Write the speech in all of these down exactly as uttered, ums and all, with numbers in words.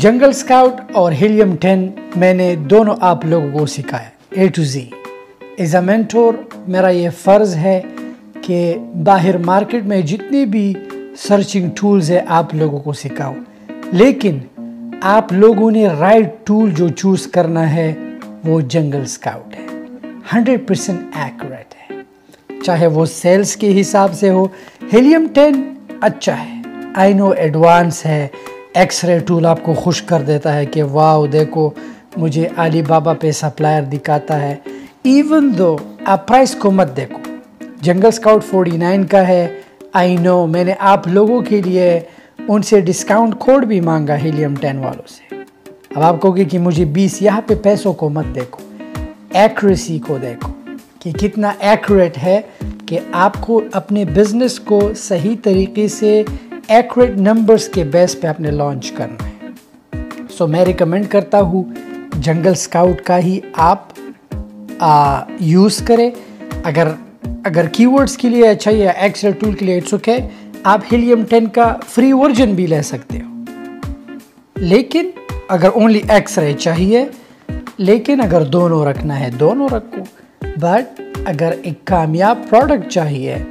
जंगल Scout और Helium ten मैंने दोनों आप लोगों को सिखाया A to Z. As a mentor मेरा ये फ़र्ज़ है कि बाहर मार्केट में जितने भी सर्चिंग टूल्स है आप लोगों को सिखाओ, लेकिन आप लोगों ने राइट टूल जो चूज़ करना है वो जंगल स्काउट है। हंड्रेड परसेंट एक्यूरेट है, चाहे वो सेल्स के हिसाब से हो। हीलियम टेन अच्छा है, आई नो एडवांस है, एक्सरे टूल आपको खुश कर देता है कि वाह देखो मुझे अली बाबा पे सप्लायर दिखाता है। इवन दो आप प्राइस को मत देखो, जंगल स्काउट फोर्टी नाइन का है, आई नो मैंने आप लोगों के लिए उनसे डिस्काउंट कोड भी मांगा हीलियम टेन वालों से। अब आप कहोगे कि मुझे बीस, यहाँ पे पैसों को मत देखो, एक्यूरेसी को देखो कि कितना एक्यूरेट है कि आपको अपने बिजनेस को सही तरीके से एक्यूरेट नंबर्स के बेस पे आपने लॉन्च करना है। सो so, मैं रिकमेंड करता हूँ जंगल स्काउट का ही आप यूज़ करें। अगर अगर कीवर्ड्स के लिए अच्छा या एक्सेल टूल के लिए इट्स ओके, आप हीलियम टेन का फ्री वर्जन भी ले सकते हो। लेकिन अगर ओनली एक्सरे चाहिए, लेकिन अगर दोनों रखना है दोनों रखो। बट अगर एक कामयाब प्रोडक्ट चाहिए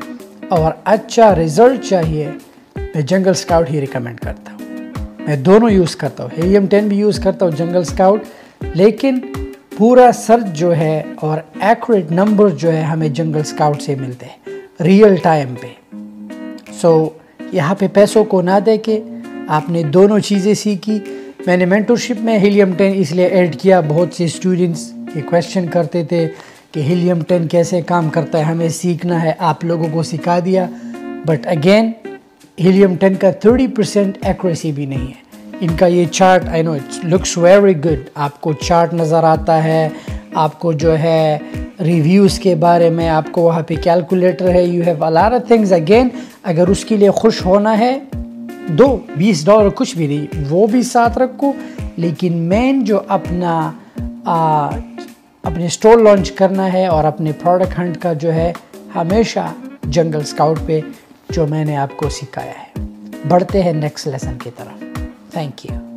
और अच्छा रिजल्ट चाहिए, मैं जंगल स्काउट ही रिकमेंड करता हूँ। मैं दोनों यूज़ करता हूँ, हीलियम टेन भी यूज़ करता हूँ जंगल स्काउट, लेकिन पूरा सर्च जो है और एक्यूरेट नंबर जो है हमें जंगल स्काउट से मिलते हैं रियल टाइम पे। सो so, यहाँ पे पैसों को ना दे के आपने दोनों चीज़ें सीखी। मैंने मेंटरशिप में हीलियम टेन इसलिए ऐड किया, बहुत से स्टूडेंट्स ये क्वेश्चन करते थे कि हीलियम टेन कैसे काम करता है, हमें सीखना है, आप लोगों को सिखा दिया। बट अगेन हीलियम टेन का थर्टी परसेंट एक्यूरेसी भी नहीं है। इनका ये chart I know it's looks very good, आपको चार्ट नज़र आता है, आपको जो है रिव्यूज़ के बारे में, आपको वहाँ पे कैलकुलेटर है, you have a lot of things. Again अगर उसके लिए खुश होना है दो बीस डॉलर कुछ भी नहीं, वो भी साथ रखो। लेकिन मेन जो अपना आ, अपने स्टोर लॉन्च करना है और अपने प्रोडक्ट हंट का जो है हमेशा जंगल स्काउट पे जो मैंने आपको सिखाया है। बढ़ते हैं नेक्स्ट लेसन की तरफ। Thank you.